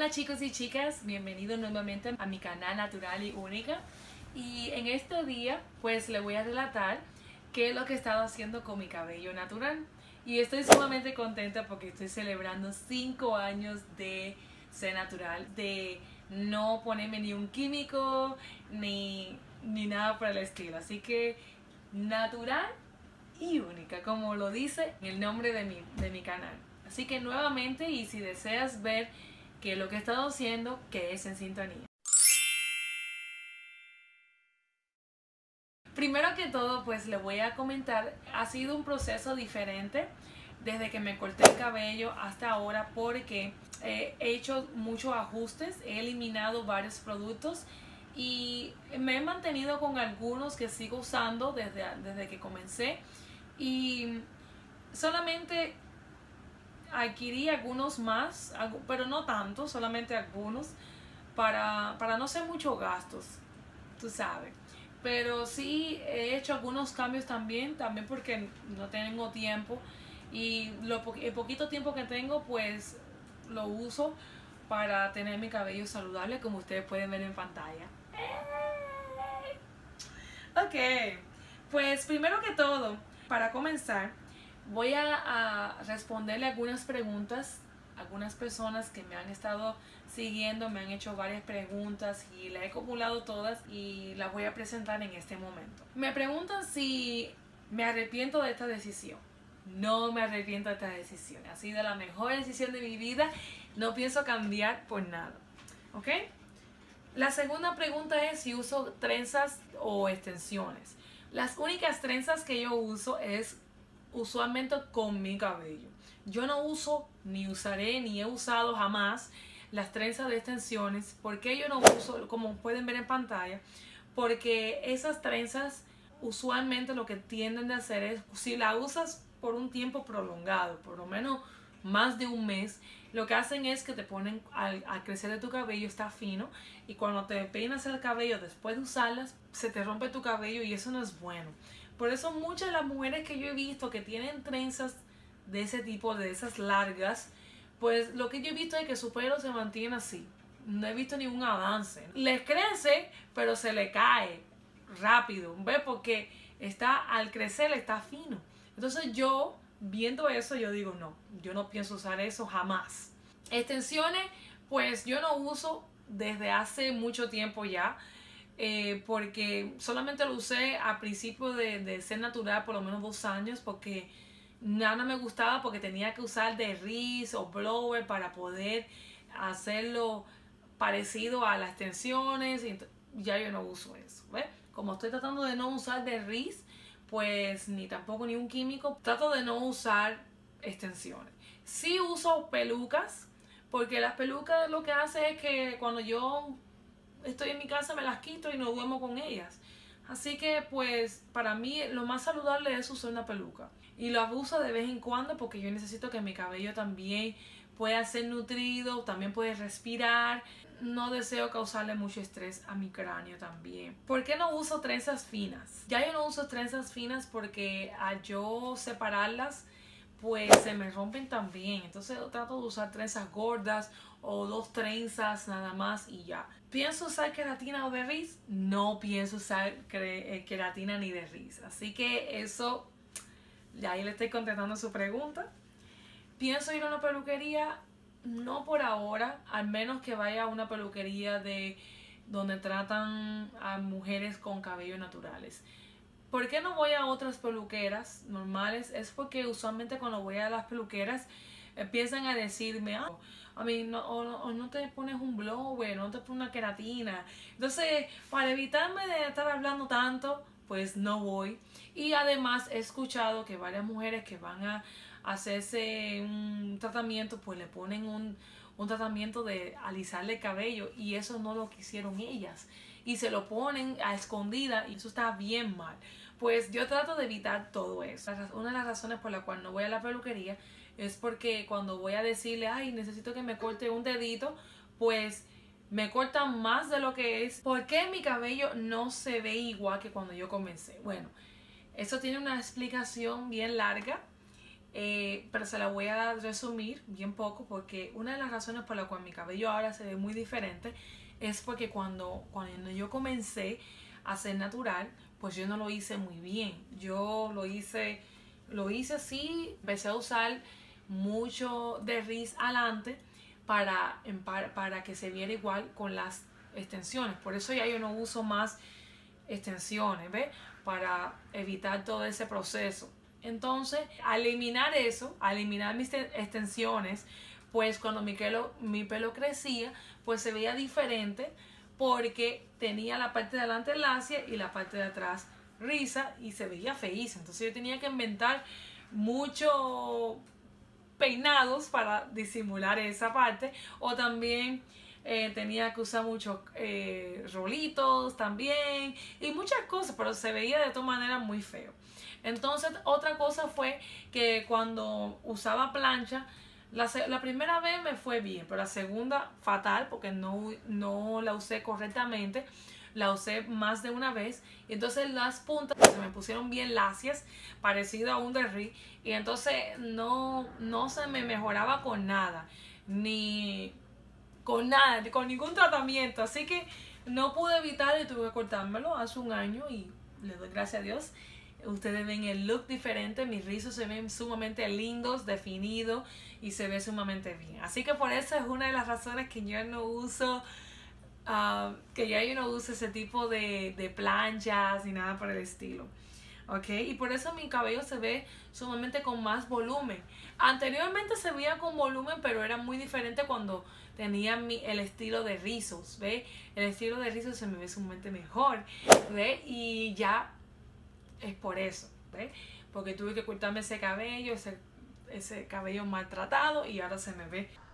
Hola chicos y chicas, bienvenidos nuevamente a mi canal Natural y Única. Y en este día pues les voy a relatar qué es lo que he estado haciendo con mi cabello natural. Y estoy sumamente contenta porque estoy celebrando 5 años de ser natural, de no ponerme ni un químico ni nada por el estilo. Así que natural y única, como lo dice el nombre de mi canal. Así que nuevamente, y si deseas ver que lo que he estado haciendo, que es en sintonía. Primero que todo, pues les voy a comentar, ha sido un proceso diferente desde que me corté el cabello hasta ahora, porque he hecho muchos ajustes, he eliminado varios productos y me he mantenido con algunos que sigo usando desde que comencé, y solamente adquirí algunos más, pero no tanto, solamente algunos, para no hacer muchos gastos, tú sabes. Pero sí he hecho algunos cambios también porque no tengo tiempo, y el poquito tiempo que tengo pues lo uso para tener mi cabello saludable, como ustedes pueden ver en pantalla. Ok, pues primero que todo, para comenzar, voy a responderle algunas preguntas. Algunas personas que me han estado siguiendo me han hecho varias preguntas y las he acumulado todas y las voy a presentar en este momento. Me preguntan si me arrepiento de esta decisión. No me arrepiento de esta decisión. Ha sido la mejor decisión de mi vida. No pienso cambiar por nada. ¿Ok? La segunda pregunta es si uso trenzas o extensiones. Las únicas trenzas que yo uso es usualmente con mi cabello. Yo no uso, ni usaré, ni he usado jamás las trenzas de extensiones. ¿Por qué yo no uso? Como pueden ver en pantalla, porque esas trenzas usualmente lo que tienden a hacer es, si la usas por un tiempo prolongado, por lo menos más de un mes, lo que hacen es que te ponen, al crecer de tu cabello está fino, y cuando te peinas el cabello después de usarlas, se te rompe tu cabello y eso no es bueno. Por eso muchas de las mujeres que yo he visto que tienen trenzas de ese tipo, de esas largas, pues lo que yo he visto es que su pelo se mantiene así. No he visto ningún avance. Les crece, pero se le cae rápido. ¿Ves? Porque al crecer está fino. Entonces yo, viendo eso, yo digo no. Yo no pienso usar eso jamás. Extensiones, pues yo no uso desde hace mucho tiempo ya. Porque solamente lo usé a principio de ser natural, por lo menos 2 años, porque nada me gustaba, porque tenía que usar de rizos o blower para poder hacerlo parecido a las extensiones. Ya yo no uso eso, ¿ves? Como estoy tratando de no usar de rizos, pues ni tampoco ni un químico, trato de no usar extensiones. Sí uso pelucas, porque las pelucas lo que hacen es que cuando yo estoy en mi casa me las quito y no duermo con ellas. Así que pues para mí lo más saludable es usar una peluca. Y lo abuso de vez en cuando porque yo necesito que mi cabello también pueda ser nutrido, también puede respirar. No deseo causarle mucho estrés a mi cráneo también. ¿Por qué no uso trenzas finas? Ya yo no uso trenzas finas porque al yo separarlas pues se me rompen también. Entonces yo trato de usar trenzas gordas o 2 trenzas nada más y ya. ¿Pienso usar queratina o de riz? No pienso usar queratina ni de riz. Así que eso, ya ahí le estoy contestando su pregunta. ¿Pienso ir a una peluquería? No por ahora, al menos que vaya a una peluquería donde tratan a mujeres con cabellos naturales. ¿Por qué no voy a otras peluqueras normales? Es porque usualmente cuando voy a las peluqueras empiezan a decirme, a mí no te pones un blower, no te pones una queratina. Entonces, para evitarme de estar hablando tanto, pues no voy. Y además he escuchado que varias mujeres que van a hacerse un tratamiento, pues le ponen un tratamiento de alisarle el cabello, y eso no lo quisieron ellas. Y se lo ponen a escondida y eso está bien mal. Pues yo trato de evitar todo eso. Una de las razones por la cual no voy a la peluquería es porque cuando voy a decirle, ay, necesito que me corte un dedito, pues me cortan más de lo que es. ¿Por qué mi cabello no se ve igual que cuando yo comencé? Bueno, eso tiene una explicación bien larga Pero se la voy a resumir bien poco, porque una de las razones por la cual mi cabello ahora se ve muy diferente es porque cuando yo comencé a ser natural, pues yo no lo hice muy bien. Yo lo hice así, empecé a usar mucho de riz adelante para que se viera igual con las extensiones. Por eso ya yo no uso más extensiones, ¿ves? Para evitar todo ese proceso. Entonces, al eliminar eso, al eliminar mis extensiones, pues cuando mi pelo crecía, pues se veía diferente porque tenía la parte de adelante lacia y la parte de atrás riza y se veía feísima. Entonces yo tenía que inventar muchos peinados para disimular esa parte, o también tenía que usar muchos rolitos también y muchas cosas, pero se veía de todas maneras muy feo. Entonces otra cosa fue que cuando usaba plancha, la primera vez me fue bien, pero la segunda fatal, porque no la usé correctamente, la usé más de una vez y entonces las puntas se me pusieron bien lacias, parecido a un derri, y entonces no se me mejoraba con nada, ni con ningún tratamiento, así que no pude evitar y tuve que cortármelo hace un año y le doy gracias a Dios. Ustedes ven el look diferente, mis rizos se ven sumamente lindos, definidos y se ve sumamente bien. Así que por eso es una de las razones que yo no uso, ese tipo de planchas ni nada por el estilo. ¿Ok? Y por eso mi cabello se ve sumamente con más volumen. Anteriormente se veía con volumen, pero era muy diferente cuando tenía el estilo de rizos, ¿ve? El estilo de rizos se me ve sumamente mejor, ¿ve? Y ya... es por eso, ¿ves? Porque tuve que cortarme ese cabello maltratado y ahora se me ve.